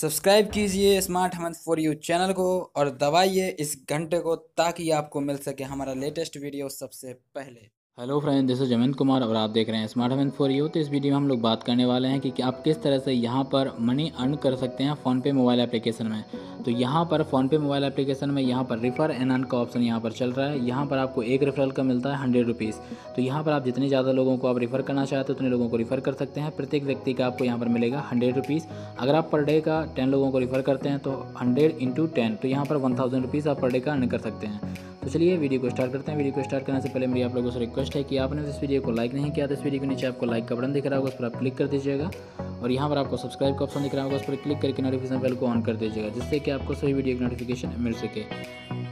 Subscribe कीजिए smart Hemant for you channel को और दबाइए इस घंटे को ताकि आपको मिल सके हमारा लेटेस्ट वीडियो सबसे पहले। Hello friend, this is Hemant Kumar और आप देख रहे हैं स्मार्ट हेमंत फॉर यू। तो इस वीडियो में हम लोग बात करने वाले हैं कि आप किस तरह से यहाँ पर मनी अर्न कर सकते हैं फ़ोनपे मोबाइल एप्लीकेशन में। तो यहाँ पर फ़ोनपे मोबाइल एप्लीकेशन में यहाँ पर रिफ़र एंड अर्न का ऑप्शन यहाँ पर चल रहा है। यहाँ पर आपको एक रेफरल का मिलता है 100 रुपीज़। तो यहाँ पर आप जितने ज़्यादा लोगों को आप रिफ़र करना चाहते हो उतने लोगों को रिफ़र कर सकते हैं। प्रत्येक व्यक्ति का आपको यहाँ पर मिलेगा 100 रुपीज़। अगर आप पर डे का 10 लोगों को रिफ़र करते हैं तो 100 × 10 तो यहाँ पर 1000 रुपीज़ आप पर डे का अर्न कर सकते हैं। तो चलिए वीडियो को स्टार्ट करते हैं। वीडियो को स्टार्ट करने से पहले मेरी आप लोगों से रिक्वेस्ट है कि आपने इस वीडियो को लाइक नहीं किया तो इस वीडियो के नीचे आपको लाइक का बटन दिख रहा होगा, उस पर आप क्लिक कर दीजिएगा। और यहाँ पर आपको सब्सक्राइब का ऑप्शन दिख रहा होगा, उस पर क्लिक करके नोटिफिकेशन बेल को ऑन कर दीजिएगा जिससे कि आपको सभी वीडियो की नोटिफिकेशन मिल सके।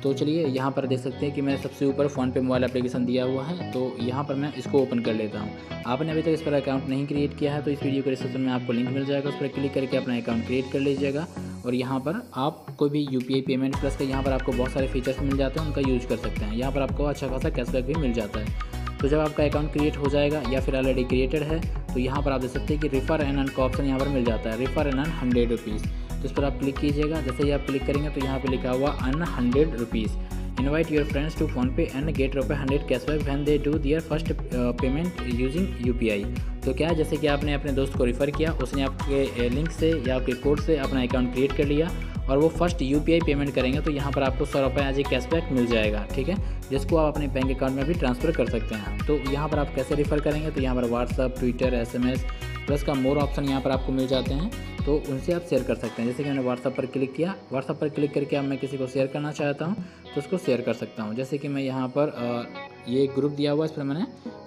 तो चलिए यहाँ पर देख सकते हैं कि मैंने सबसे ऊपर फ़ोनपे मोबाइल एप्लीकेशन दिया हुआ है, तो यहाँ पर मैं इसको ओपन कर लेता हूँ। आपने अभी तक इस पर अकाउंट नहीं क्रिएट किया है तो इस वीडियो के डिस्क्रिप्शन में आपको लिंक मिल जाएगा, उस पर क्लिक करके अपना अकाउंट क्रिएट कर लीजिएगा। और यहाँ पर आप कोई भी यूपीआई पेमेंट प्लस का यहाँ पर आपको बहुत सारे फीचर्स मिल जाते हैं, उनका यूज़ कर सकते हैं। यहाँ पर आपको अच्छा खासा कैशबैक भी मिल जाता है। तो जब आपका अकाउंट क्रिएट हो जाएगा या फिर ऑलरेडी क्रिएटेड है तो यहाँ पर आप देख सकते हैं कि रिफ़र एंड अर्न का ऑप्शन यहाँ पर मिल जाता है, रिफ़र एंड अर्न 100 रुपीज़। तो इस पर आप क्लिक कीजिएगा। जैसे ही आप क्लिक करेंगे तो यहाँ पर लिखा हुआ earn 100 rupees, invite your friends to PhonePe and get ₹100 cashback when they do their first payment using UPI। तो क्या है, जैसे कि आपने अपने दोस्त को रिफ़र किया, उसने आपके लिंक से या आपके कोड से अपना अकाउंट क्रिएट कर लिया और वो फर्स्ट UPI पेमेंट करेंगे तो यहाँ पर आपको ₹100 आज एक कैशबैक मिल जाएगा, ठीक है, जिसको आप अपने बैंक अकाउंट में भी ट्रांसफ़र कर सकते हैं। तो यहाँ पर आप कैसे रिफ़र करेंगे, तो यहाँ पर WhatsApp, Twitter, SMS प्लस का मोर ऑप्शन यहाँ पर आपको मिल जाते हैं, तो उनसे आप शेयर कर सकते हैं। जैसे कि मैंने WhatsApp पर क्लिक किया, WhatsApp पर क्लिक करके अब मैं किसी को शेयर करना चाहता हूँ तो उसको शेयर कर सकता हूँ। जैसे कि मैं यहाँ पर ये ग्रुप दिया हुआ है, इस पर मैंने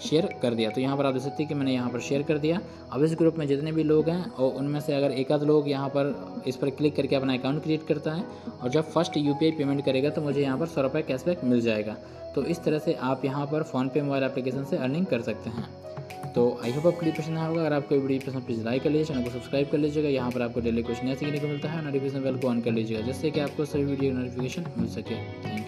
शेयर कर दिया तो यहाँ पर आप देख सकते हैं कि मैंने यहाँ पर शेयर कर दिया। अब इस ग्रुप में जितने भी लोग हैं और उनमें से अगर एक आध लोग यहाँ पर इस पर क्लिक करके अपना अकाउंट क्रिएट करता है और जब फर्स्ट UPI पेमेंट करेगा तो मुझे यहाँ पर ₹100 कैशबैक मिल जाएगा। तो इस तरह से आप यहाँ पर फ़ोनपे मोबाइल एप्लीकेशन से अर्निंग कर सकते हैं। तो आई होप आपको वीडियो पसंद आया होगा। अगर आपको वीडियो पसंद प्लीज़ लाइक कर लीजिए, चैनल को सब्सक्राइब कर लीजिएगा। यहाँ पर आपको डेली कुछ नया सीखने को मिलता है, नोटिफिकेशन बेल को ऑन कर लीजिएगा जिससे कि आपको सभी वीडियो नोटिफिकेशन मिल सके। Thank you.